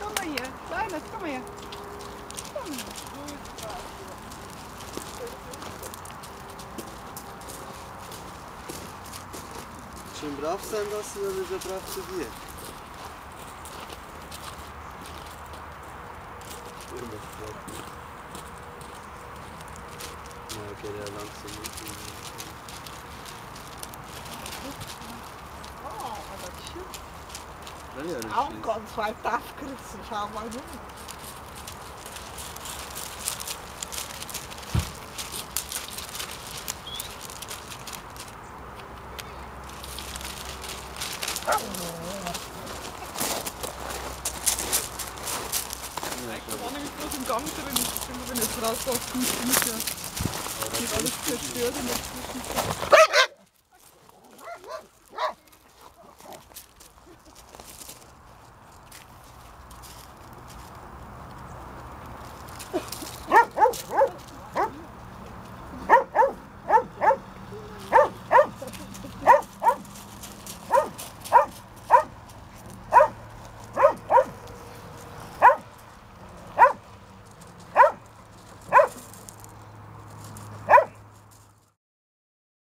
Komm mal hier, Linus, komm mal her. Komm. Чем брав сам до себя, не забрав себе. Auch ganz weit aufgerissen, schau mal hin. Ich war nämlich bloß im Gang drin, ich bin jetzt raus auf 5 Meter. Ich habe alles zerstört in der Zwischenzeit.